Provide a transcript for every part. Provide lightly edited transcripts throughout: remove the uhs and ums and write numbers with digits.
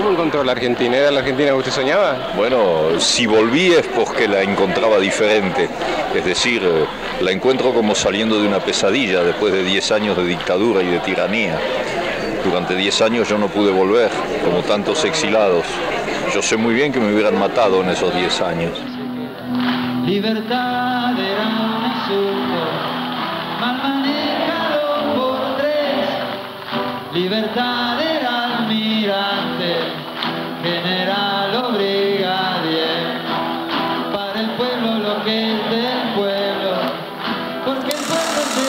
¿Cómo encontró la Argentina? ¿Era la Argentina que usted soñaba? Bueno, si volví es porque la encontraba diferente. Es decir, la encuentro como saliendo de una pesadilla después de 10 años de dictadura y de tiranía. Durante 10 años yo no pude volver, como tantos exilados. Yo sé muy bien que me hubieran matado en esos 10 años. Libertad era un insulto, mal manejado por 3. Libertad era almirante, general o brigadier. Para el pueblo lo que es del pueblo, porque el pueblo se lo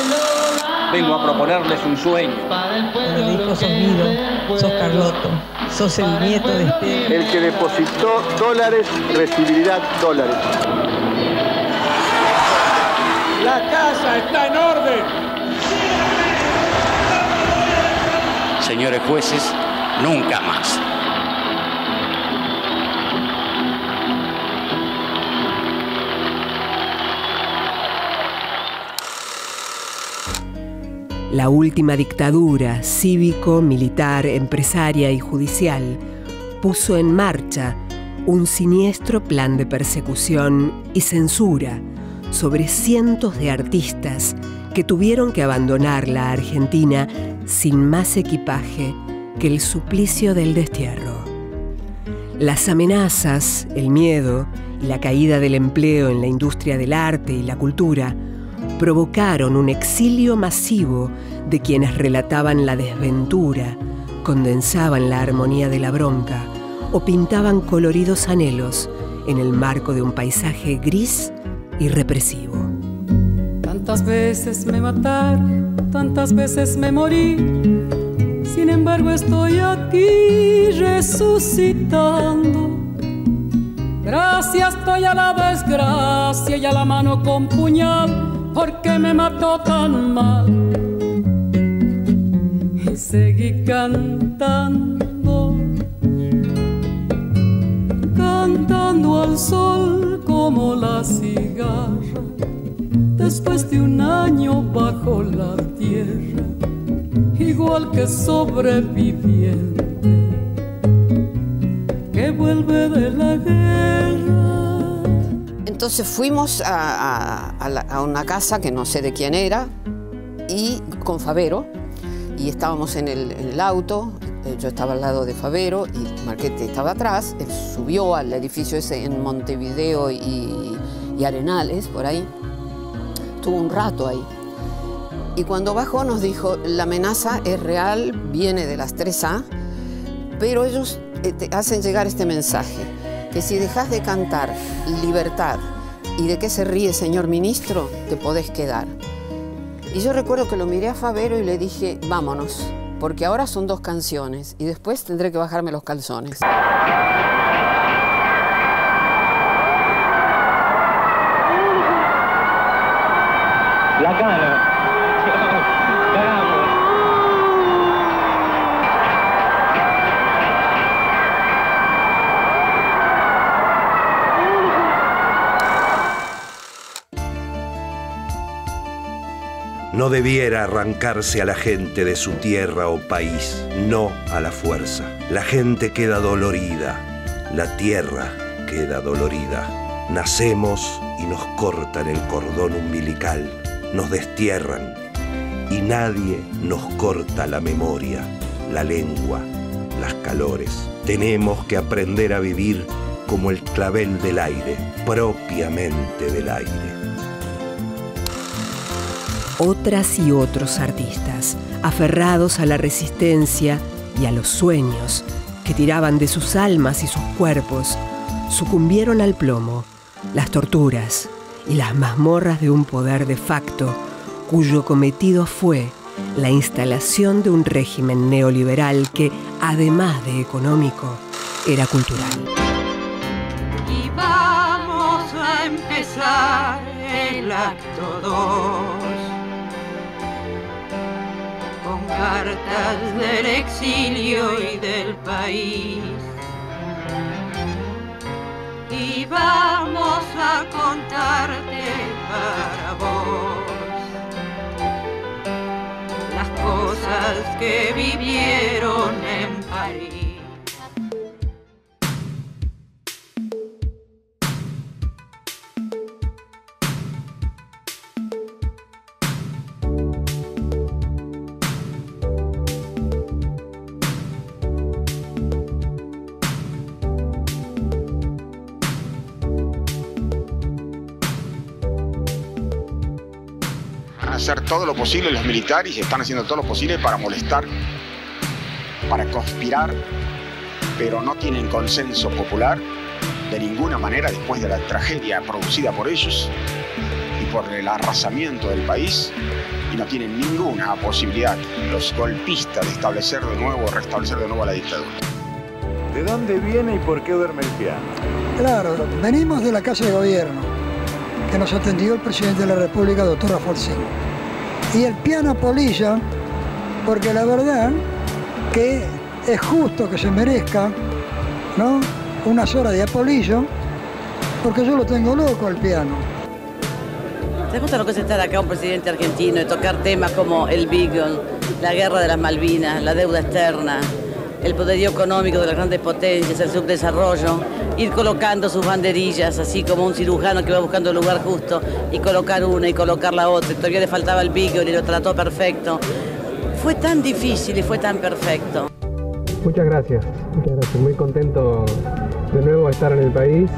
ganó. Vengo a proponerles un sueño. Para el pueblo lo que es del pueblo. Sos Carlotto. Sos el nieto de este. El que depositó dólares recibirá dólares. La casa está en orden. Señores jueces, nunca más. La última dictadura cívico, militar, empresaria y judicial puso en marcha un siniestro plan de persecución y censura sobre cientos de artistas que tuvieron que abandonar la Argentina sin más equipaje que el suplicio del destierro. Las amenazas, el miedo y la caída del empleo en la industria del arte y la cultura provocaron un exilio masivo de quienes relataban la desventura, condensaban la armonía de la bronca o pintaban coloridos anhelos en el marco de un paisaje gris y represivo. Tantas veces me mataron, tantas veces me morí, sin embargo estoy aquí resucitando. Gracias estoy a la desgracia y a la mano con puñal, porque me mató tan mal. Y seguí cantando, cantando al sol como la cigarra, después de un año bajo la tierra, igual que sobreviviente que vuelve de la guerra. Entonces fuimos a una casa que no sé de quién era, y con Favero, y estábamos en el auto. Yo estaba al lado de Favero y Marquete estaba atrás. Él subió al edificio ese en Montevideo y Arenales, por ahí. Estuvo un rato ahí. Y cuando bajó nos dijo, la amenaza es real, viene de las 3A, pero ellos te hacen llegar este mensaje, que si dejas de cantar libertad y de qué se ríe, señor ministro, te podés quedar. Y yo recuerdo que lo miré a Favero y le dije, vámonos, porque ahora son 2 canciones y después tendré que bajarme los calzones. La cara. No debiera arrancarse a la gente de su tierra o país, no a la fuerza. La gente queda dolorida, la tierra queda dolorida. Nacemos y nos cortan el cordón umbilical, nos destierran y nadie nos corta la memoria, la lengua, las calores. Tenemos que aprender a vivir como el clavel del aire, propiamente del aire. Otras y otros artistas, aferrados a la resistencia y a los sueños que tiraban de sus almas y sus cuerpos, sucumbieron al plomo, las torturas y las mazmorras de un poder de facto, cuyo cometido fue la instalación de un régimen neoliberal que, además de económico, era cultural. Y vamos a empezar el acto 2. Con cartas del exilio y del país. Y vamos a contarte para vos las cosas que vivieron en París. hacer todo lo posible, los militares están haciendo todo lo posible para molestar, para conspirar, pero no tienen consenso popular de ninguna manera después de la tragedia producida por ellos y por el arrasamiento del país, y no tienen ninguna posibilidad los golpistas de restablecer de nuevo la dictadura. ¿De dónde viene y por qué duerme el piano? Claro, venimos de la Casa de Gobierno, que nos atendió el presidente de la República, doctor Rafael S., y el piano Polillo, porque la verdad que es justo que se merezca, ¿no?, unas horas de Polillo, porque yo lo tengo loco al piano. ¿Te gusta lo que es estar acá un presidente argentino y tocar temas como el Beagle, la guerra de las Malvinas, la deuda externa, el poderío económico de las grandes potencias, el subdesarrollo, ir colocando sus banderillas, así como un cirujano que va buscando el lugar justo y colocar una y colocar la otra? Todavía le faltaba el Beagle y lo trató perfecto. Fue tan difícil y fue tan perfecto. Muchas gracias, muy contento de nuevo de estar en el país,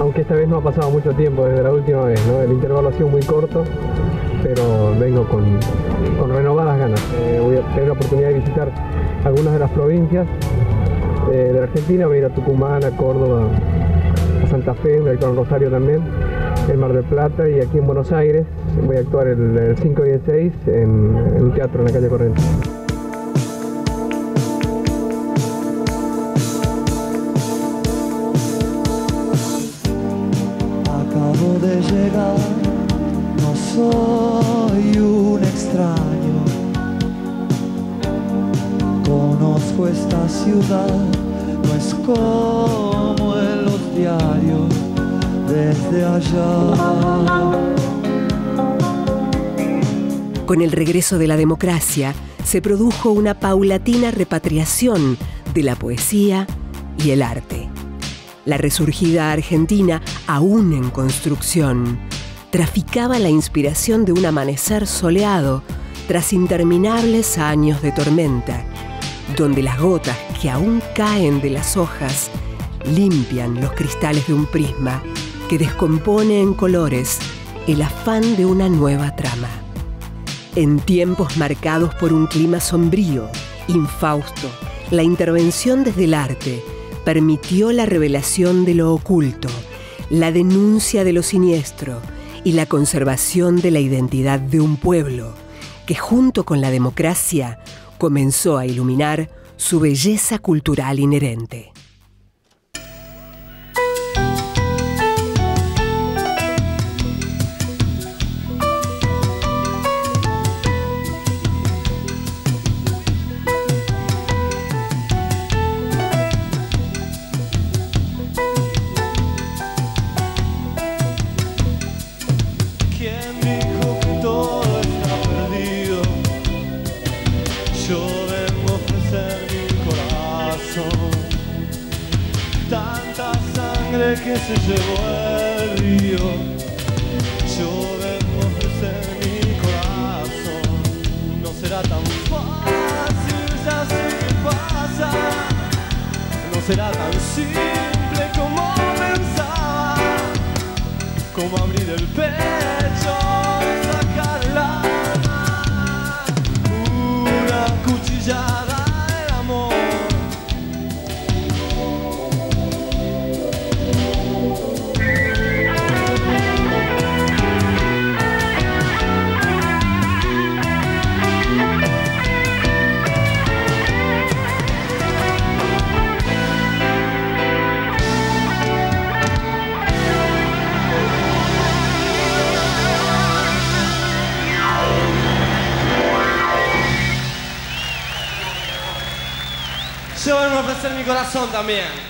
aunque esta vez no ha pasado mucho tiempo desde la última vez, ¿no? El intervalo ha sido muy corto, pero vengo con renovadas ganas. Voy a tener la oportunidad de visitar algunas de las provincias de la Argentina, voy a ir a Tucumán, a Córdoba, a Santa Fe, voy a actuar en Rosario también, el Mar del Plata, y aquí en Buenos Aires voy a actuar el 5 y el 6 en un teatro en la calle Corrientes. Acabo de llegar, no soy un extraño. Conozco esta ciudad, no es como en los diarios desde allá. Con el regreso de la democracia se produjo una paulatina repatriación de la poesía y el arte. La resurgida Argentina, aún en construcción, traficaba la inspiración de un amanecer soleado tras interminables años de tormenta, donde las gotas que aún caen de las hojas limpian los cristales de un prisma que descompone en colores el afán de una nueva trama. En tiempos marcados por un clima sombrío, infausto, la intervención desde el arte permitió la revelación de lo oculto, la denuncia de lo siniestro y la conservación de la identidad de un pueblo que, junto con la democracia, comenzó a iluminar su belleza cultural inherente. Que se llevó el río, yo vengo a ofrecer mi corazón. No será tan fácil, ya sé que pasa. No será tan simple como pensaba, como abrir el pecho, sacar el alma. Una cuchillada. Yo vengo a ofrecer mi corazón también.